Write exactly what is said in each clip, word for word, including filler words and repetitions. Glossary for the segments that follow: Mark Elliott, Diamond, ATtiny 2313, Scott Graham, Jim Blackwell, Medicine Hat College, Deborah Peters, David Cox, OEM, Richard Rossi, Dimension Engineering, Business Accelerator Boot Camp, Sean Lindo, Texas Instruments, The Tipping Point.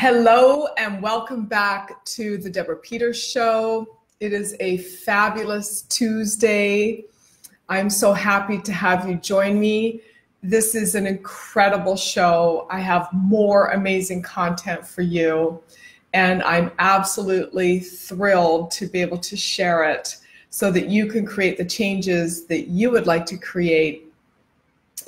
Hello and welcome back to the Deborah Peters Show. It is a fabulous Tuesday. I'm so happy to have you join me. This is an incredible show. I have more amazing content for you, and I'm absolutely thrilled to be able to share it so that you can create the changes that you would like to create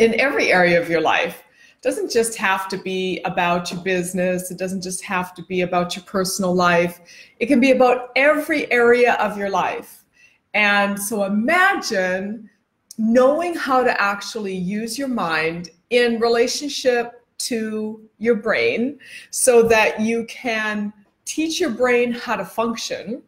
in every area of your life. It doesn't just have to be about your business. It doesn't just have to be about your personal life. It can be about every area of your life. And so imagine knowing how to actually use your mind in relationship to your brain so that you can teach your brain how to function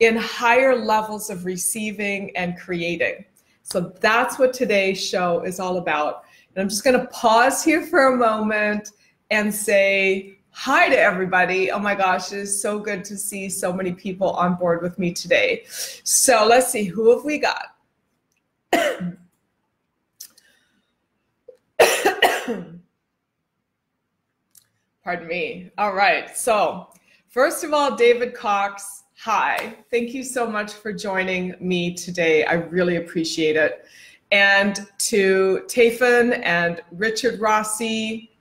in higher levels of receiving and creating. So that's what today's show is all about. And I'm just going to pause here for a moment and say hi to everybody. Oh my gosh, it is so good to see so many people on board with me today. So let's see, who have we got? Pardon me. All right. So first of all, David Cox, hi. Thank you so much for joining me today. I really appreciate it. And to Tafin and Richard Rossi,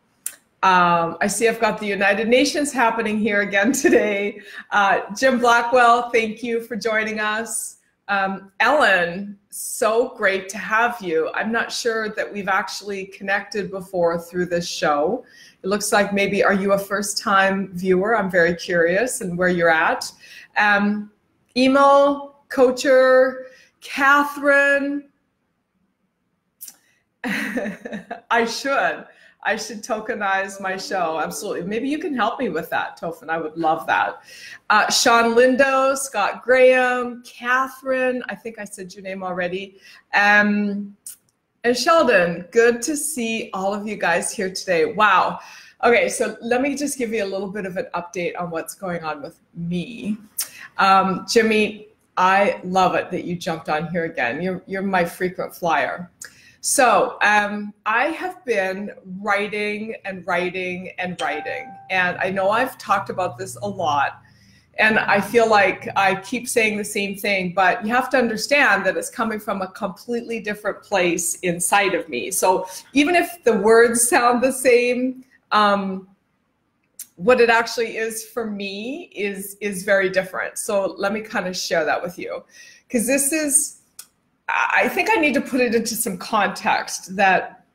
um, I see I've got the United Nations happening here again today. Uh, Jim Blackwell, thank you for joining us. Um, Ellen, so great to have you. I'm not sure that we've actually connected before through this show. It looks like maybe, are you a first-time viewer? I'm very curious and where you're at. Um, Emil, Kocher, Catherine, I should. I should tokenize my show. Absolutely. Maybe you can help me with that, Tofin. I would love that. Uh, Sean Lindo, Scott Graham, Catherine. I think I said your name already. Um, and Sheldon, good to see all of you guys here today. Wow. Okay, so let me just give you a little bit of an update on what's going on with me. Um, Jimmy, I love it that you jumped on here again. You're, you're my frequent flyer. So um, I have been writing and writing and writing, and I know I've talked about this a lot, and I feel like I keep saying the same thing, but you have to understand that it's coming from a completely different place inside of me. So even if the words sound the same, um, what it actually is for me is, is very different. So let me kind of share that with you, because this is, I think I need to put it into some context that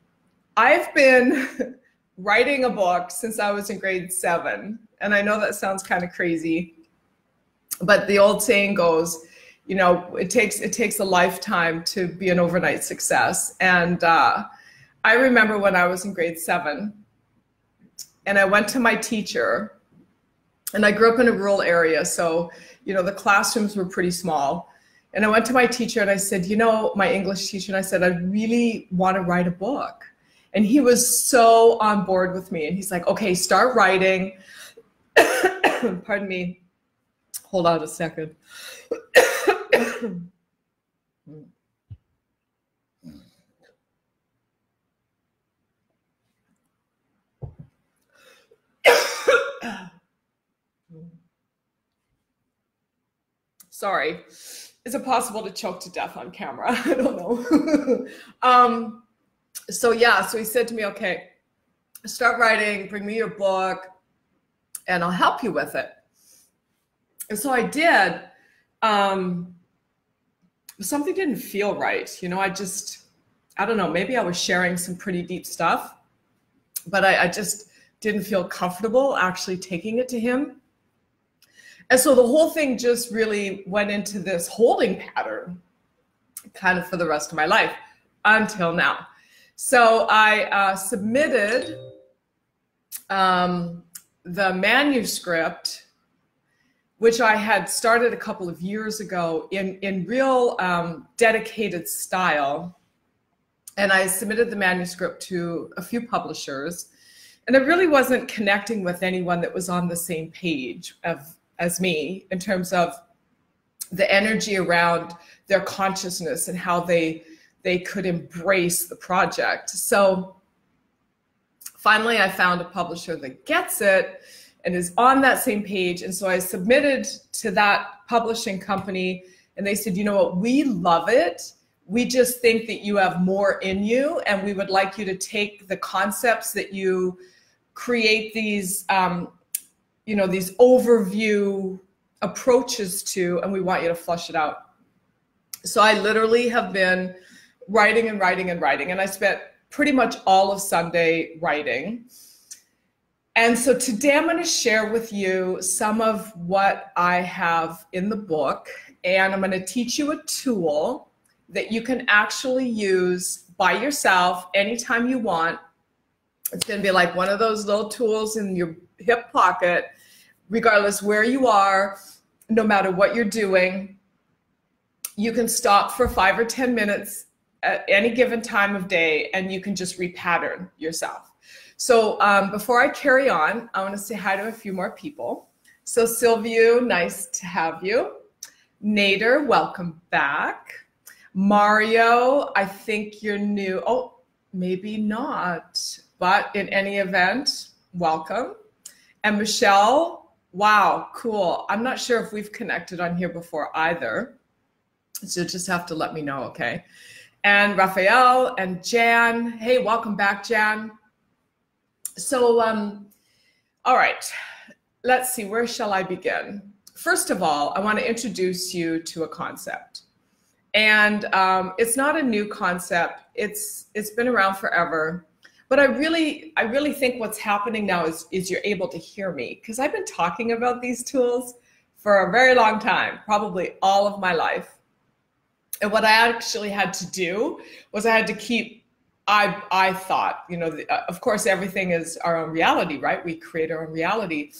I've been writing a book since I was in grade seven. And I know that sounds kind of crazy, but the old saying goes, you know, it takes, it takes a lifetime to be an overnight success. And uh, I remember when I was in grade seven and I went to my teacher, and I grew up in a rural area. So, you know, the classrooms were pretty small. And I went to my teacher and I said, you know, my English teacher, and I said, I really want to write a book. And he was so on board with me. And he's like, okay, start writing. Pardon me. Hold on a second. Sorry. Is it possible to choke to death on camera? I don't know. um, so yeah, so he said to me, okay, start writing, bring me your book, and I'll help you with it. And so I did. Um, something didn't feel right. You know, I just, I don't know, maybe I was sharing some pretty deep stuff, but I, I just didn't feel comfortable actually taking it to him. And so the whole thing just really went into this holding pattern kind of for the rest of my life until now. So I uh, submitted um, the manuscript, which I had started a couple of years ago in, in real um, dedicated style. And I submitted the manuscript to a few publishers, and I really wasn't connecting with anyone that was on the same page of as me in terms of the energy around their consciousness and how they they could embrace the project. So finally I found a publisher that gets it, and is on that same page. And so I submitted to that publishing company and they said, you know what, we love it. We just think that you have more in you and we would like you to take the concepts that you create these, um, you know, these overview approaches to, and we want you to flesh it out. So I literally have been writing and writing and writing, and I spent pretty much all of Sunday writing. And so today I'm going to share with you some of what I have in the book, and I'm going to teach you a tool that you can actually use by yourself anytime you want. It's going to be like one of those little tools in your hip pocket, regardless where you are, no matter what you're doing. You can stop for five or ten minutes at any given time of day, and you can just repattern yourself. So um, before I carry on, I want to say hi to a few more people. So Silvio, nice to have you. Nader, welcome back. Mario, I think you're new. Oh, maybe not. But in any event, welcome. And Michelle, wow, cool. I'm not sure if we've connected on here before either. So just have to let me know, okay? And Raphael and Jan. Hey, welcome back, Jan. So, um, all right, let's see, where shall I begin? First of all, I want to introduce you to a concept. And um, it's not a new concept. It's, it's been around forever. But I really, I really think what's happening now is, is you're able to hear me, because I've been talking about these tools for a very long time, probably all of my life. And what I actually had to do was I had to keep, I, I thought, you know, the, uh, of course, everything is our own reality, right? We create our own reality.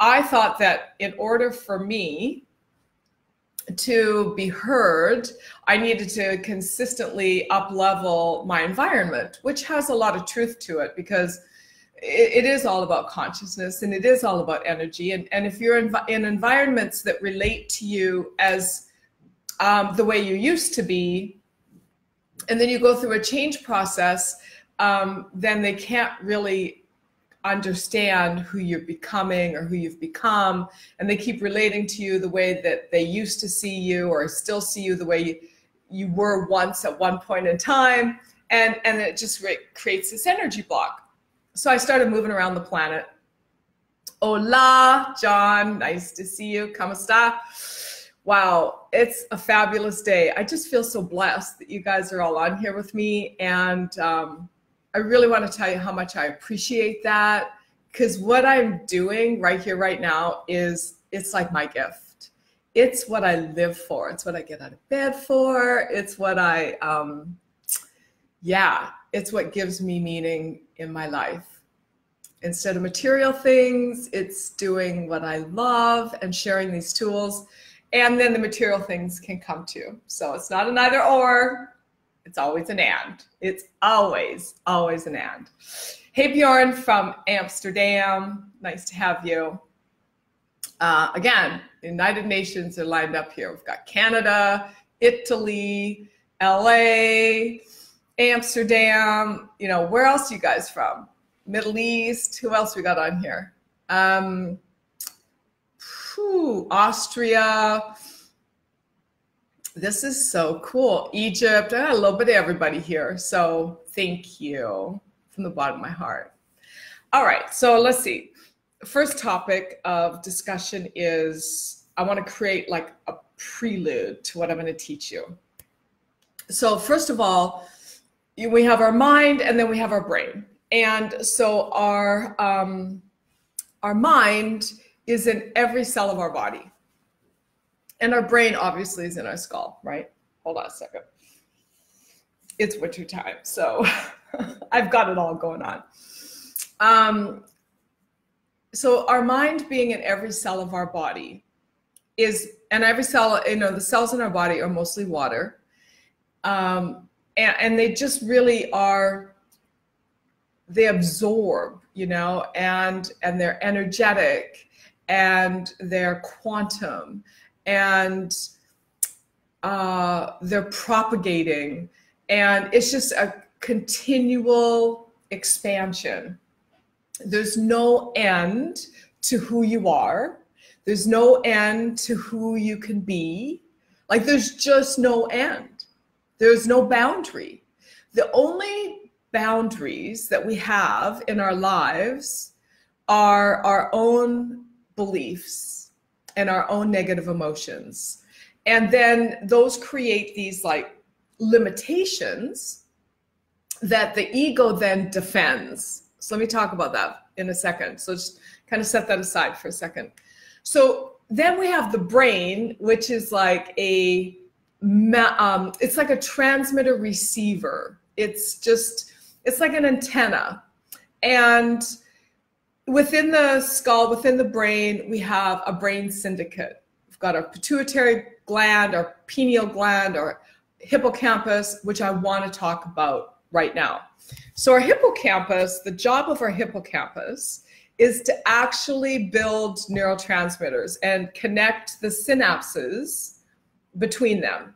I thought that in order for me to be heard, I needed to consistently up-level my environment, which has a lot of truth to it, because it, it is all about consciousness and it is all about energy. And, and if you're in, in environments that relate to you as um, the way you used to be, and then you go through a change process, um, then they can't really understand who you're becoming or who you've become, and they keep relating to you the way that they used to see you or still see you the way you, you were once at one point in time, and, and it just creates this energy block. So I started moving around the planet. Hola, John, nice to see you. ¿Cómo está? Wow, it's a fabulous day. I just feel so blessed that you guys are all on here with me, and um, I really want to tell you how much I appreciate that, because what I'm doing right here, right now is, it's like my gift. It's what I live for. It's what I get out of bed for. It's what I, um, yeah, it's what gives me meaning in my life. Instead of material things, it's doing what I love and sharing these tools. And then the material things can come too. So it's not an either or. It's always an and. It's always, always an and. Hey, Bjorn from Amsterdam. Nice to have you. Uh, again, United Nations are lined up here. We've got Canada, Italy, L A, Amsterdam. You know, where else are you guys from? Middle East. Who else we got on here? Um, whew, Austria. This is so cool. Egypt, I got a little bit of everybody here. So thank you from the bottom of my heart. All right, so let's see. First topic of discussion is I want to create like a prelude to what I'm going to teach you. So first of all, we have our mind and then we have our brain. And so our, um, our mind is in every cell of our body. And our brain obviously is in our skull, right? Hold on a second. It's winter time, so I've got it all going on. Um, so our mind being in every cell of our body is, and every cell, you know, the cells in our body are mostly water. Um, and, and they just really are, they absorb, you know, and, and they're energetic and they're quantum. And uh, they're propagating, and it's just a continual expansion. There's no end to who you are. There's no end to who you can be. Like, there's just no end. There's no boundary. The only boundaries that we have in our lives are our own beliefs and our own negative emotions. And then those create these like limitations that the ego then defends. So let me talk about that in a second. So just kind of set that aside for a second. So then we have the brain, which is like a, um, it's like a transmitter receiver. It's just, it's like an antenna. And within the skull, within the brain, we have a brain syndicate. We've got our pituitary gland, our pineal gland, our hippocampus, which I want to talk about right now. So our hippocampus, the job of our hippocampus is to actually build neurotransmitters and connect the synapses between them.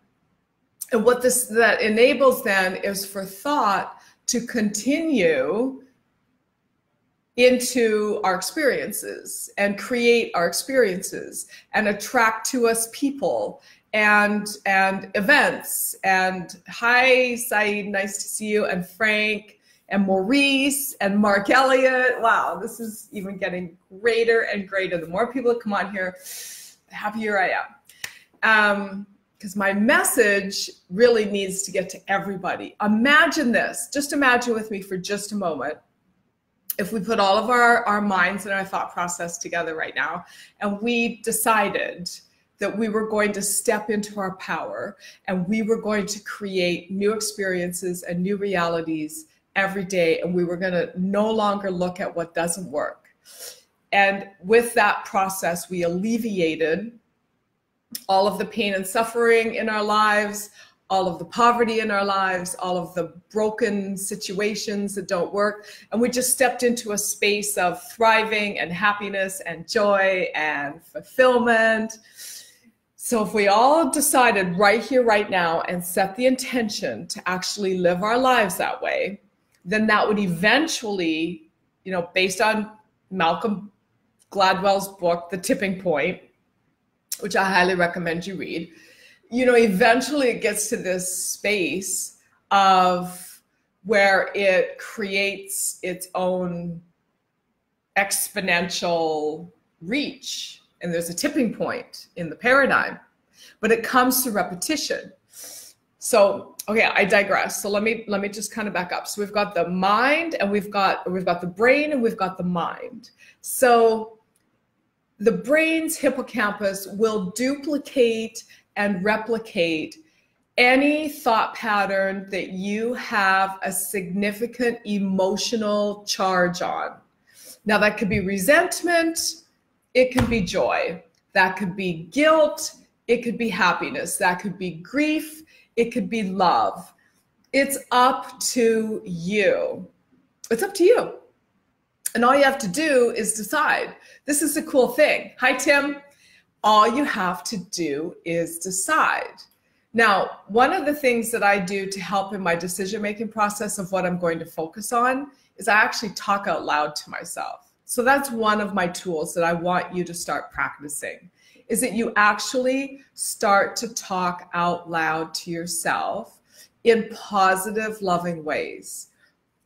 And what this that enables then is for thought to continue into our experiences and create our experiences and attract to us people and and events and hi Saeed, nice to see you, and Frank and Maurice and Mark Elliott. Wow, this is even getting greater and greater. The more people that come on here, the happier I am. Um, because my message really needs to get to everybody. Imagine this, just imagine with me for just a moment, if we put all of our, our minds and our thought process together right now, and we decided that we were going to step into our power and we were going to create new experiences and new realities every day, and we were going to no longer look at what doesn't work. And with that process, we alleviated all of the pain and suffering in our lives, all of the poverty in our lives, all of the broken situations that don't work. And we just stepped into a space of thriving and happiness and joy and fulfillment. So if we all decided right here, right now, and set the intention to actually live our lives that way, then that would eventually, you know, based on Malcolm Gladwell's book, The Tipping Point, which I highly recommend you read, you know, eventually it gets to this space of where it creates its own exponential reach. And there's a tipping point in the paradigm, but it comes to repetition. So, okay, I digress. So let me, let me just kind of back up. So we've got the mind and we've got, we've got the brain and we've got the mind. So the brain's hippocampus will duplicate and replicate any thought pattern that you have a significant emotional charge on. Now that could be resentment, it could be joy, that could be guilt, it could be happiness, that could be grief, it could be love. It's up to you. It's up to you. And all you have to do is decide. This is a cool thing. Hi, Tim. All you have to do is decide. Now, one of the things that I do to help in my decision-making process of what I'm going to focus on is I actually talk out loud to myself. So that's one of my tools that I want you to start practicing, is that you actually start to talk out loud to yourself in positive, loving ways.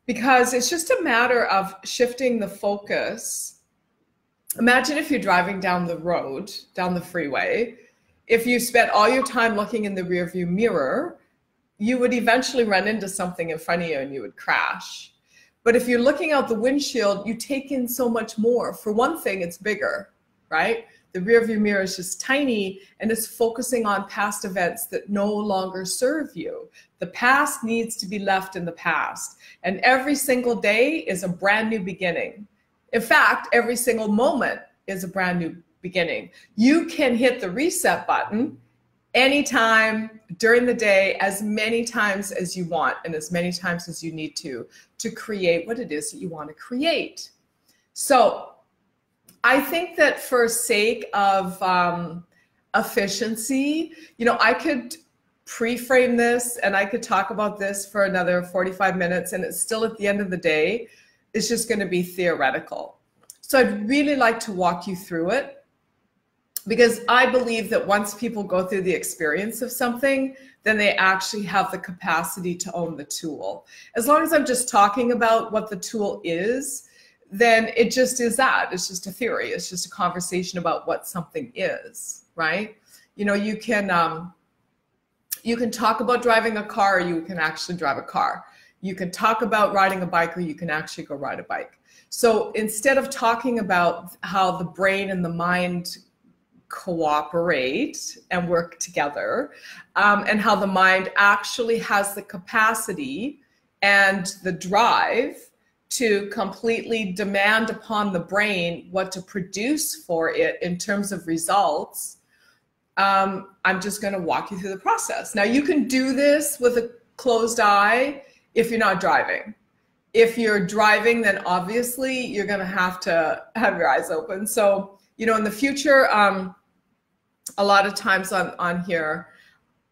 Because it's just a matter of shifting the focus. Imagine if you're driving down the road, down the freeway, if you spent all your time looking in the rearview mirror, you would eventually run into something in front of you and you would crash. But if you're looking out the windshield, you take in so much more. For one thing, it's bigger, right? The rearview mirror is just tiny and it's focusing on past events that no longer serve you. The past needs to be left in the past. And every single day is a brand new beginning. In fact, every single moment is a brand new beginning. You can hit the reset button anytime during the day, as many times as you want and as many times as you need to, to create what it is that you want to create. So I think that for sake of um, efficiency, you know, I could pre-frame this and I could talk about this for another forty-five minutes, and it's still, at the end of the day, it's just going to be theoretical. So I'd really like to walk you through it, because I believe that once people go through the experience of something, then they actually have the capacity to own the tool. As long as I'm just talking about what the tool is, then it just is that. It's just a theory. It's just a conversation about what something is, right? You know, you can, um, you can talk about driving a car, or you can actually drive a car. You can talk about riding a bike, or you can actually go ride a bike. So instead of talking about how the brain and the mind cooperate and work together, um, and how the mind actually has the capacity and the drive to completely demand upon the brain what to produce for it in terms of results, um, I'm just going to walk you through the process. Now, you can do this with a closed eye if you're not driving. If you're driving, then obviously you're going to have to have your eyes open. So, you know, in the future, um, a lot of times on, on here,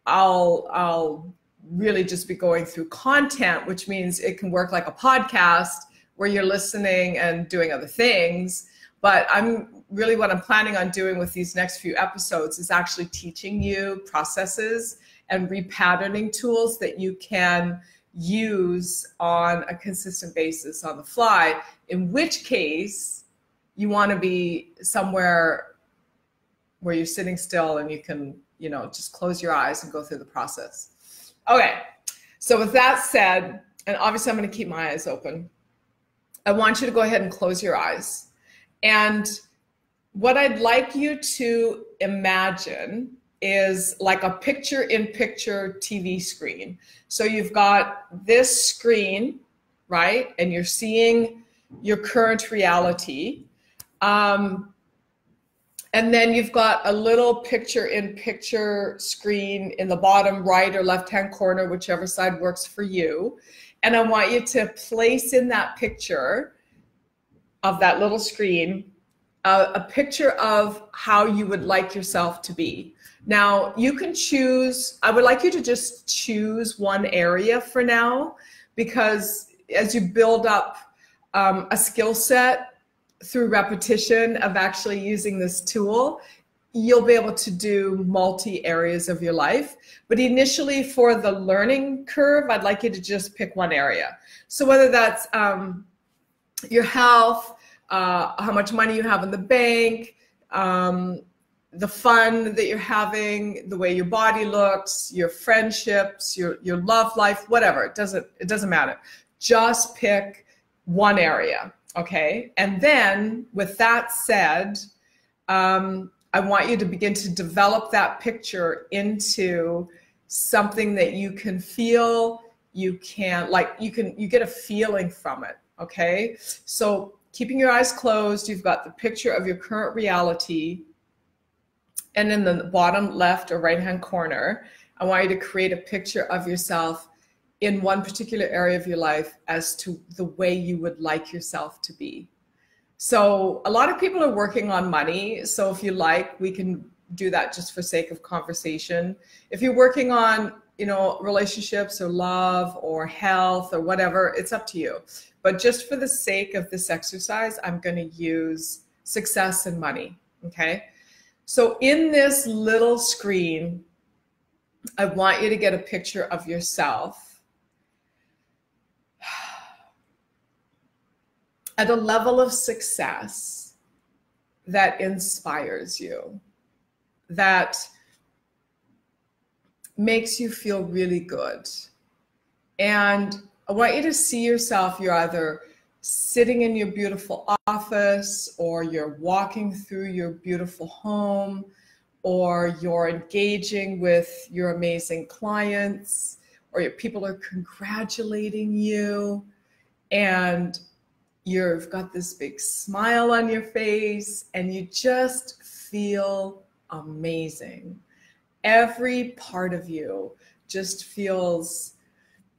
I'll, I'll really just be going through content, which means it can work like a podcast where you're listening and doing other things. But I'm really, what I'm planning on doing with these next few episodes is actually teaching you processes and repatterning tools that you can use on a consistent basis on the fly, in which case you want to be somewhere where you're sitting still and you can, you know, just close your eyes and go through the process. Okay, so with that said, and obviously I'm going to keep my eyes open, I want you to go ahead and close your eyes. And what I'd like you to imagine is like a picture-in-picture T V screen. So you've got this screen, right? And you're seeing your current reality. Um, and then you've got a little picture-in-picture screen in the bottom right or left-hand corner, whichever side works for you. And I want you to place in that picture of that little screen uh, a picture of how you would like yourself to be. Now, you can choose, I would like you to just choose one area for now, because as you build up um, a skill set through repetition of actually using this tool, you'll be able to do multi areas of your life. But initially, for the learning curve, I'd like you to just pick one area. So whether that's um, your health, uh, how much money you have in the bank, um, the fun that you're having, the way your body looks, your friendships, your, your love life, whatever, it doesn't, it doesn't matter. Just pick one area, okay? And then with that said, um, I want you to begin to develop that picture into something that you can feel, you can, like you can, you get a feeling from it, okay? So keeping your eyes closed, you've got the picture of your current reality, and in the bottom left or right-hand corner, I want you to create a picture of yourself in one particular area of your life as to the way you would like yourself to be. So a lot of people are working on money. So if you like, we can do that just for sake of conversation. If you're working on, you know, relationships or love or health or whatever, it's up to you. But just for the sake of this exercise, I'm going to use success and money, okay? So in this little screen, I want you to get a picture of yourself at a level of success that inspires you, that makes you feel really good. And I want you to see yourself, you're either sitting in your beautiful office, or you're walking through your beautiful home, or you're engaging with your amazing clients, or your people are congratulating you, and you've got this big smile on your face, and you just feel amazing. Every part of you just feels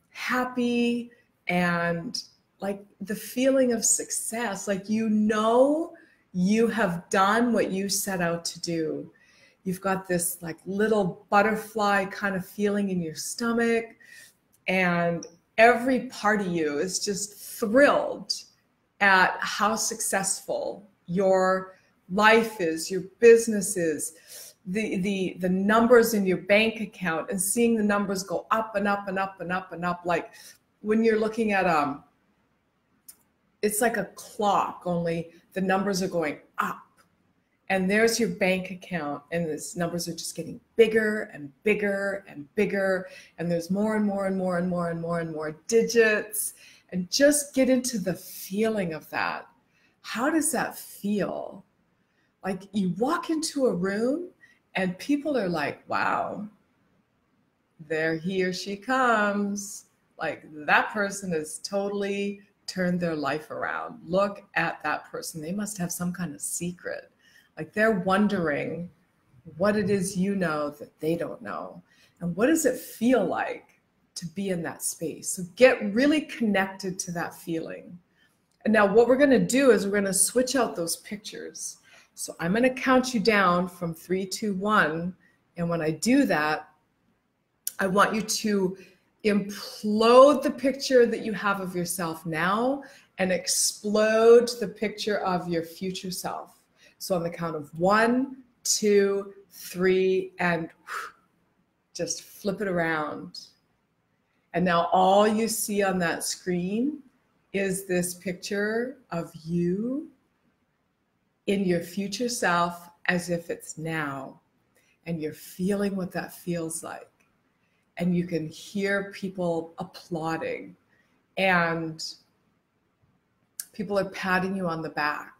happy and like the feeling of success, like you know you have done what you set out to do. You've got this like little butterfly kind of feeling in your stomach, and every part of you is just thrilled at how successful your life is, your business is, the, the, the numbers in your bank account, and seeing the numbers go up and up and up and up and up. Like when you're looking at, um, it's like a clock, only the numbers are going up. And there's your bank account, and these numbers are just getting bigger and bigger and bigger. And there's more and more and more and more and more and more digits. And just get into the feeling of that. How does that feel? Like you walk into a room and people are like, wow, there he or she comes. Like that person has totally turned their life around. Look at that person. They must have some kind of secret. Like they're wondering what it is you know that they don't know. And what does it feel like to be in that space? So get really connected to that feeling. And now what we're gonna do is we're gonna switch out those pictures. So I'm gonna count you down from three, two, one. And when I do that, I want you to implode the picture that you have of yourself now and explode the picture of your future self. So on the count of one, two, three, and just flip it around. And now all you see on that screen is this picture of you in your future self as if it's now. And you're feeling what that feels like. And you can hear people applauding and people are patting you on the back.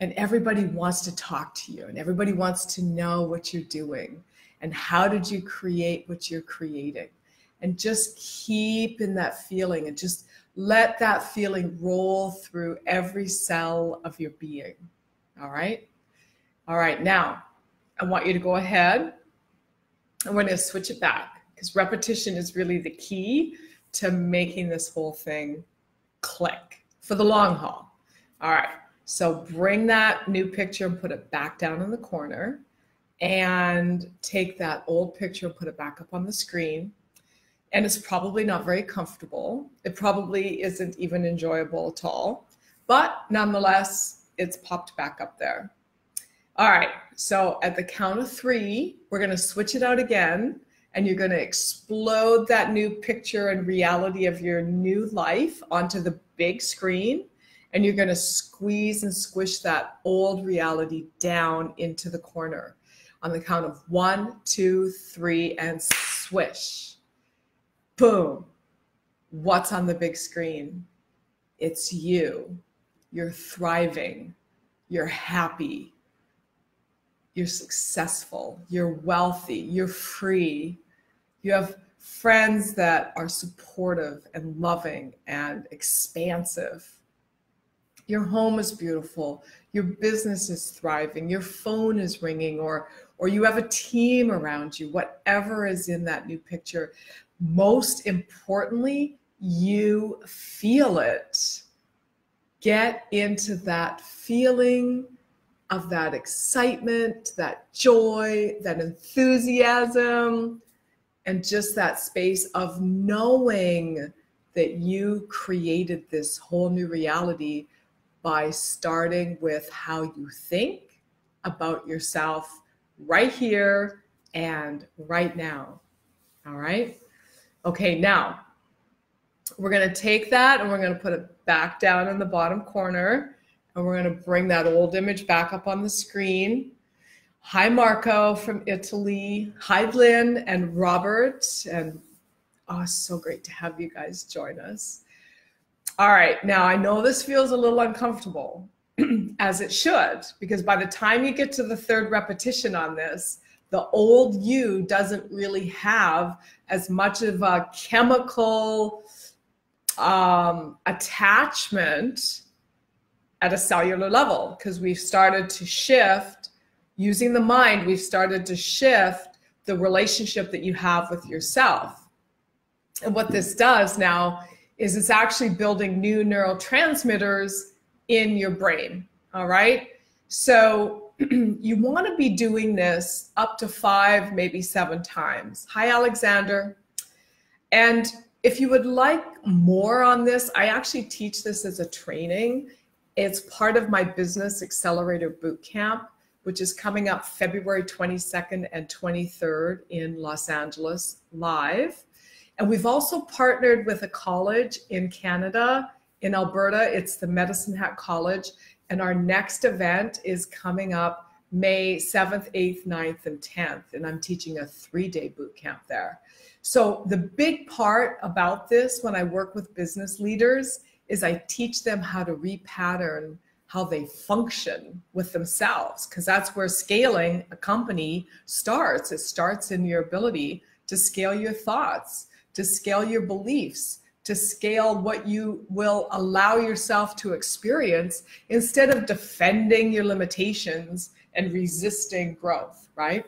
And everybody wants to talk to you, and everybody wants to know what you're doing and how did you create what you're creating. And just keep in that feeling and just let that feeling roll through every cell of your being. All right. All right. Now I want you to go ahead and we're going to switch it back, because repetition is really the key to making this whole thing click for the long haul. All right. So bring that new picture and put it back down in the corner, and take that old picture and put it back up on the screen. And it's probably not very comfortable. It probably isn't even enjoyable at all, but nonetheless, it's popped back up there. All right, so at the count of three, we're gonna switch it out again, and you're gonna explode that new picture and reality of your new life onto the big screen. And you're going to squeeze and squish that old reality down into the corner on the count of one, two, three, and swish. Boom. What's on the big screen? It's you. You're thriving. You're happy. You're successful. You're wealthy. You're free. You have friends that are supportive and loving and expansive. Your home is beautiful, your business is thriving, your phone is ringing, or, or you have a team around you, whatever is in that new picture. Most importantly, you feel it. Get into that feeling of that excitement, that joy, that enthusiasm, and just that space of knowing that you created this whole new reality by starting with how you think about yourself right here and right now. All right. Okay. Now we're going to take that and we're going to put it back down in the bottom corner, and we're going to bring that old image back up on the screen. Hi, Marco from Italy. Hi, Lynn and Robert. And oh, so great to have you guys join us. All right, now I know this feels a little uncomfortable, as it should, because by the time you get to the third repetition on this, the old you doesn't really have as much of a chemical um, attachment at a cellular level, because we've started to shift, using the mind, we've started to shift the relationship that you have with yourself. And what this does now is it's actually building new neurotransmitters in your brain, all right? So you wanna be doing this up to five, maybe seven times. Hi, Alexander. And if you would like more on this, I actually teach this as a training, It's part of my Business Accelerator Boot Camp, which is coming up February twenty-second and twenty-third in Los Angeles live. And we've also partnered with a college in Canada, in Alberta. It's the Medicine Hat College. And our next event is coming up May seventh, eighth, ninth, and tenth. And I'm teaching a three-day boot camp there. So the big part about this when I work with business leaders is I teach them how to repattern how they function with themselves, because that's where scaling a company starts. It starts in your ability to scale your thoughts, to scale your beliefs, to scale what you will allow yourself to experience instead of defending your limitations and resisting growth, right?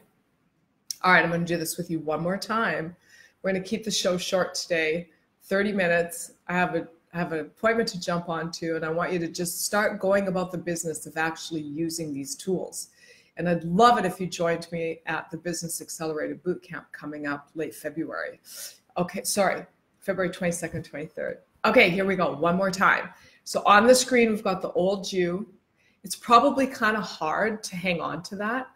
All right, I'm gonna do this with you one more time. We're gonna keep the show short today, thirty minutes. I have, a, I have an appointment to jump onto, and I want you to just start going about the business of actually using these tools. And I'd love it if you joined me at the Business Accelerator Boot Camp coming up late February. Okay, sorry. February twenty-second, twenty-third. Okay, here we go, one more time. So on the screen, we've got the old you. It's probably kind of hard to hang on to that.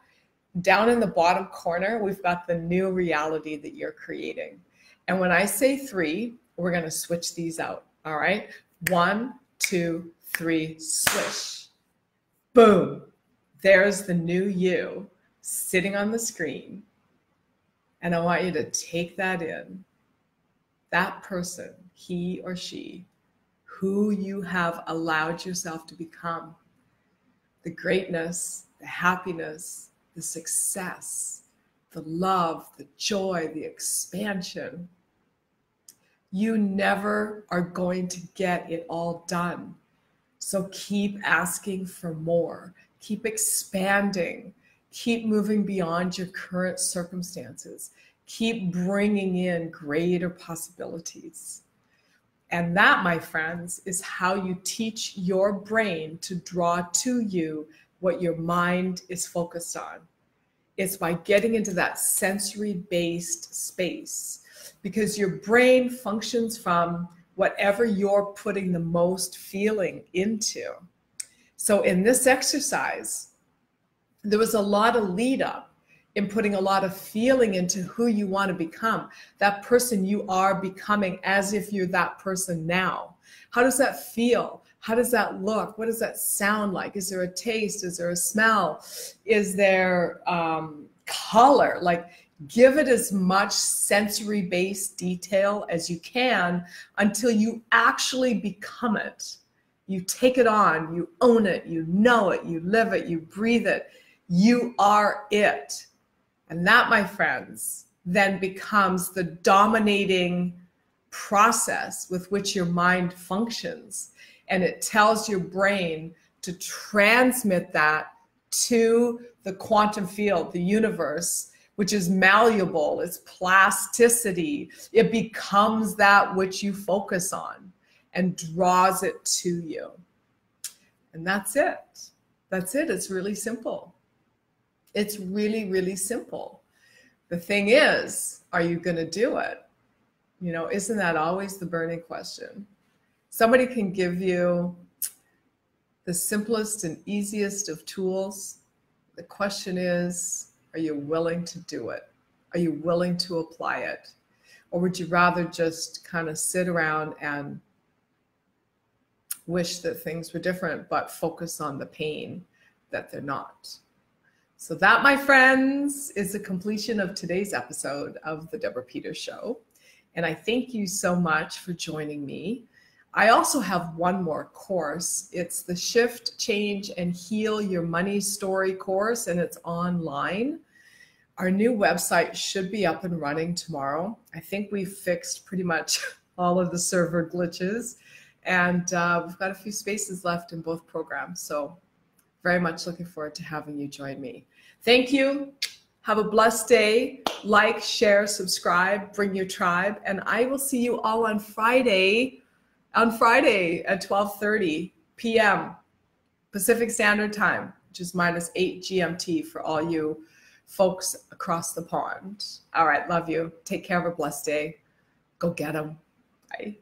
Down in the bottom corner, we've got the new reality that you're creating. And when I say three, we're gonna switch these out, all right? One, two, three, swish. Boom, there's the new you sitting on the screen. And I want you to take that in. That person, he or she, who you have allowed yourself to become, the greatness, the happiness, the success, the love, the joy, the expansion. You never are going to get it all done. So keep asking for more, keep expanding, keep moving beyond your current circumstances. Keep bringing in greater possibilities. And that, my friends, is how you teach your brain to draw to you what your mind is focused on. It's by getting into that sensory-based space, because your brain functions from whatever you're putting the most feeling into. So in this exercise, there was a lot of lead up in putting a lot of feeling into who you want to become, that person you are becoming as if you're that person now. How does that feel? How does that look? What does that sound like? Is there a taste? Is there a smell? Is there um, color? Like, give it as much sensory-based detail as you can until you actually become it. You take it on, you own it, you know it, you live it, you breathe it. You are it. And that, my friends, then becomes the dominating process with which your mind functions. And it tells your brain to transmit that to the quantum field, the universe, which is malleable, it's plasticity. It becomes that which you focus on and draws it to you. And that's it. That's it. It's really simple. It's really, really simple. The thing is, are you going to do it? You know, isn't that always the burning question? Somebody can give you the simplest and easiest of tools. The question is, are you willing to do it? Are you willing to apply it? Or would you rather just kind of sit around and wish that things were different, but focus on the pain that they're not? So that, my friends, is the completion of today's episode of The Deborah Peters Show. And I thank you so much for joining me. I also have one more course. It's the Shift, Change, and Heal Your Money Story course, and it's online. Our new website should be up and running tomorrow. I think we've fixed pretty much all of the server glitches, and uh, we've got a few spaces left in both programs. So very much looking forward to having you join me. Thank you. Have a blessed day. Like, share, subscribe, bring your tribe. And I will see you all on Friday, on Friday at twelve thirty p m Pacific Standard Time, which is minus eight G M T for all you folks across the pond. All right. Love you. Take care. Have a blessed day. Go get them. Bye.